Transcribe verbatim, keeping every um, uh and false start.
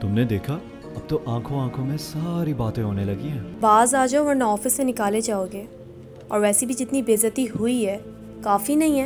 तुमने देखा, अब तो आंखों आंखों में सारी बातें होने लगी हैं। बाज आ जाओ वरना ऑफिस से निकाले जाओगे, और वैसे भी जितनी बेइज्जती हुई है काफ़ी नहीं है।